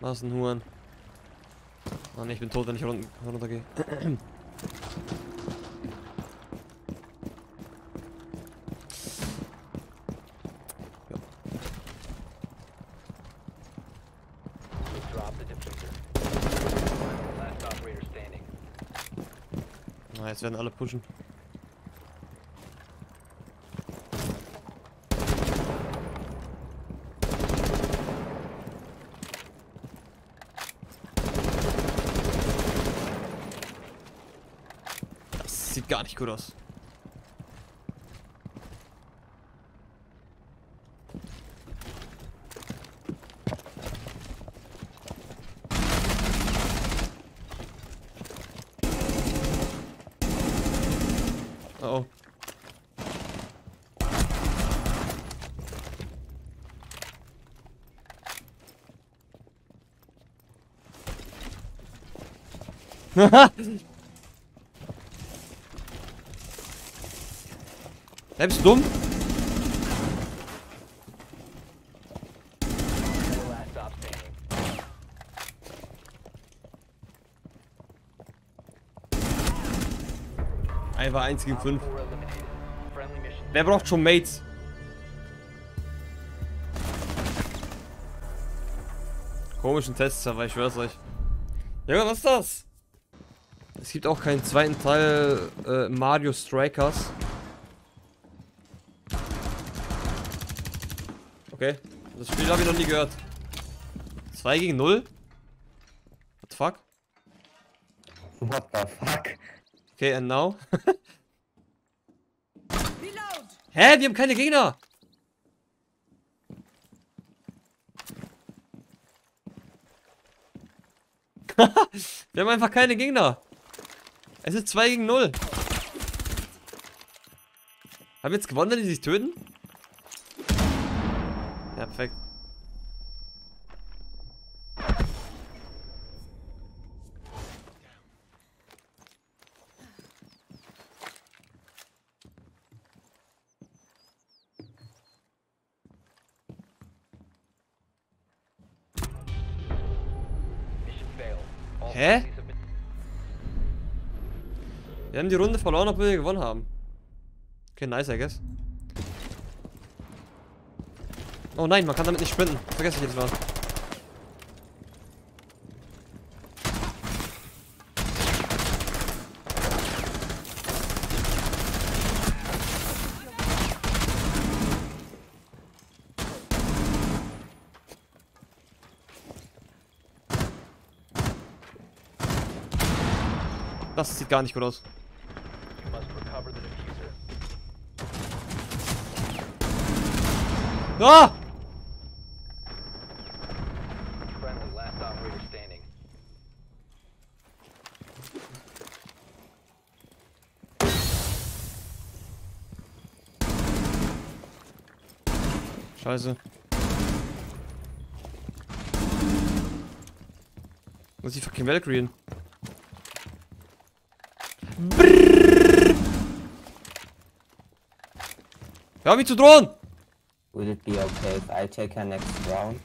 Was ein Huren. Oh ne, ich bin tot, wenn ich runtergehe. Na, jetzt werden alle pushen. Das sieht gar nicht gut aus. Oh. Bleibst du dumm? War 1 gegen 5. Wer braucht schon Mates? Komischen Testserver, ich schwör's euch. Junge, was ist das? Es gibt auch keinen zweiten Teil Mario Strikers. Okay, das Spiel habe ich noch nie gehört. 2 gegen 0? What the fuck? What the fuck? Okay, and now? Hä? Wir haben keine Gegner! Wir haben einfach keine Gegner! Es ist 2 gegen 0! Haben wir jetzt gewonnen, wenn die sich töten? Ja, perfekt. Hä? Wir haben die Runde verloren, obwohl wir gewonnen haben. Okay, nice, I guess. Oh nein, man kann damit nicht sprinten. Vergesse ich jetzt mal. Das sieht gar nicht gut aus. Ah! Scheiße. Muss ich fucking Valkyrien. Hör mich zu drohen! Would it be okay if I take her next round?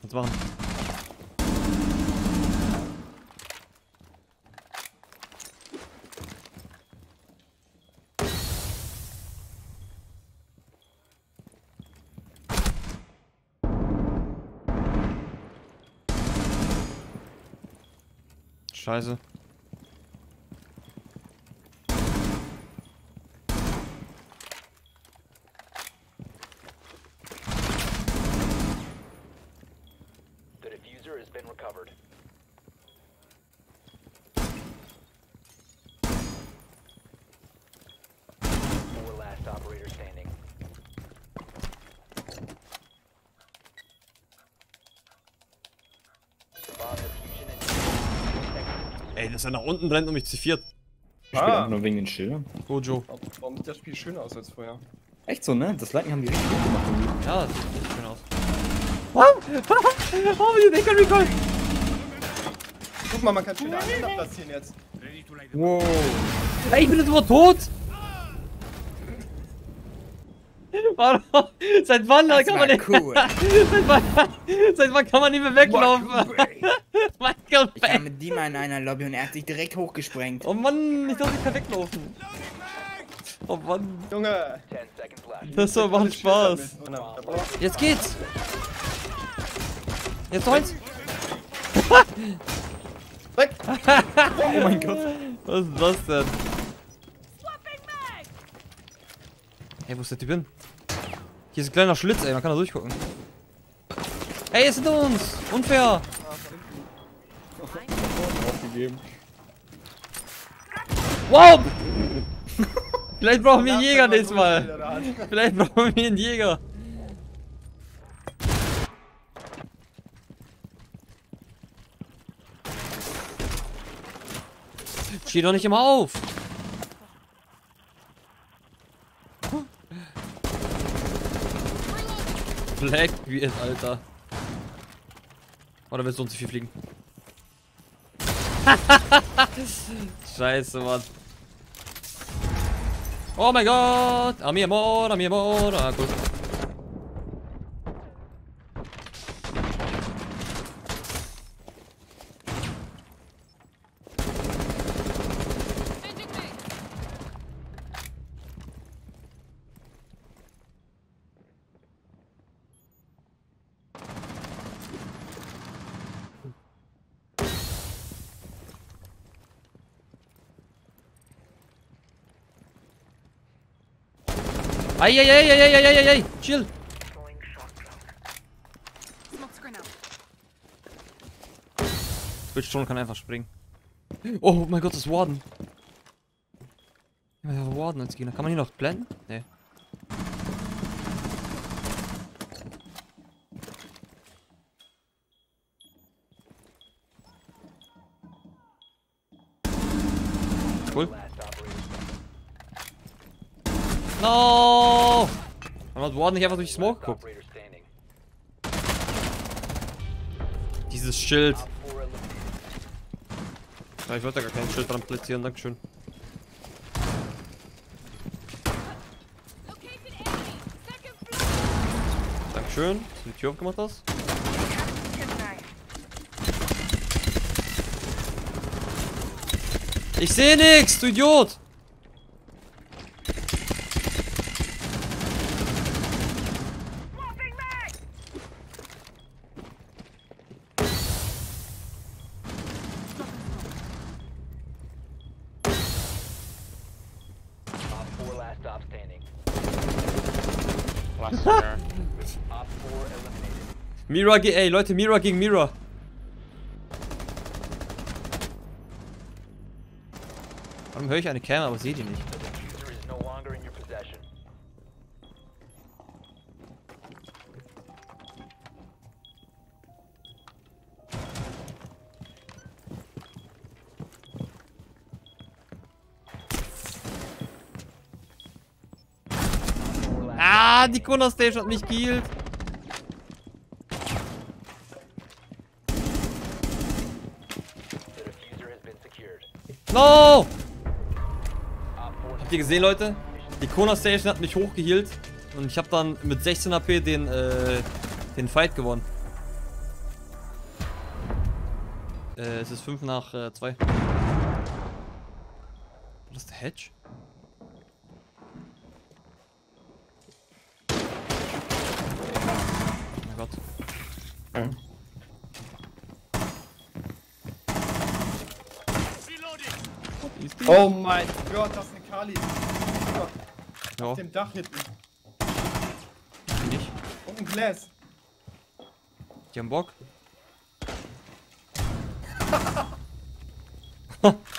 Kannst machen. Scheiße. Ey, dass er nach unten brennt und mich ziviert. Ich spiele auch nur wegen den Schildern. Gojo. Warum sieht das Spiel schöner aus als vorher? Echt so, ne? Das Lightning haben die richtig gut gemacht. Ja, das sieht echt schön aus. Wow! Oh, ich kann recallen! Guck mal, man kann Schilder anders platzieren jetzt. Wow. Ey, ich bin jetzt immer tot! Seit wann kann man nicht... Cool. Seit wann kann man nicht mehr weglaufen? Michael Bay. Ich war mit Dima in einer Lobby und er hat sich direkt hochgesprengt. Oh Mann, ich dachte, ich kann weglaufen. Oh Mann. Junge. Das macht Spaß. Jetzt geht's. Jetzt eins. Weg. Oh mein Gott. Was ist das denn? Ey, wo ist der Typ hin? Hier ist ein kleiner Schlitz, ey, man kann da durchgucken. Ey, es sind uns! Unfair! Wow! Vielleicht brauchen wir einen Jäger nächstes Mal! Vielleicht brauchen wir einen Jäger! Steh doch nicht immer auf! Blackbeard, Alter. Oder willst du uns nicht viel fliegen? Scheiße, Mann. Oh mein Gott! A mi amor, ah, cool. Ay, chill. Switch-Ton kann einfach springen. Oh mein Gott, das ist Warden. Ja, Warden als Gegner. Kann man hier noch blenden? Nee. Cool. No! Man hat Warden nicht einfach durch die Smoke geguckt. Dieses Schild. Ja, ich wollte da gar kein Schild dran platzieren, dankeschön. Dankeschön, dass du die Tür aufgemacht hast. Ich sehe nichts, du Idiot! Mira gegen... Ey, Leute, Mira gegen Mira. Warum höre ich eine Cam, aber sehe die nicht? Ah, die Kona-Station hat mich geheilt. No! Habt ihr gesehen, Leute? Die Kona-Station hat mich hochgehealt und ich habe dann mit 16 HP den Fight gewonnen. Es ist 5 nach 2. War das der Hedge? Oh mein Gott. Okay. Oh mein Gott, das ist eine Kali. Ja. Auf dem Dach hinten. Nicht. Und ein Glas. Die haben Bock.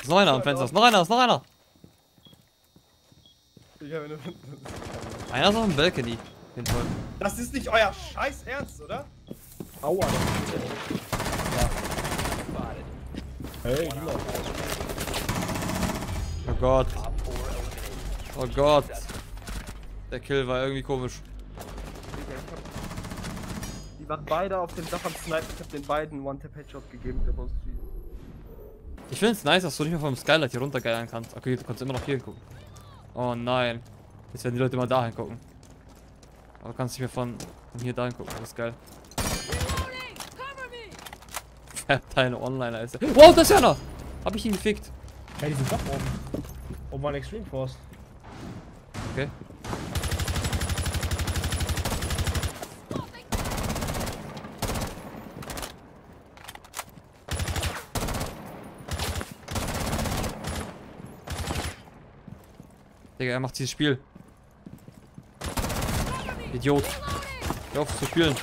Ist noch einer am Fenster. Ist noch einer. Einer ist auf dem Balkony. Das ist nicht euer scheiß Ernst, oder? Aua. Ja. Hey, oh Gott. Oh Gott. Der Kill war irgendwie komisch. Die waren beide auf dem Dach am Sniper. Ich hab den beiden One-Tap-Headshot gegeben, der Boss. Ich find's nice, dass du nicht mehr vom Skylight hier runtergeiern kannst. Okay, du kannst immer noch hier hingucken. Oh nein. Jetzt werden die Leute immer da hingucken. Aber kannst du nicht mehr von hier da hingucken, das ist geil. Deine Onliner ist der. Wow, das ist ja noch! Hab ich ihn gefickt. Hey, die sind doch oben. Oben an Extreme Force. Okay. Digga, er macht dieses Spiel. Idiot. Hör auf zu spielen.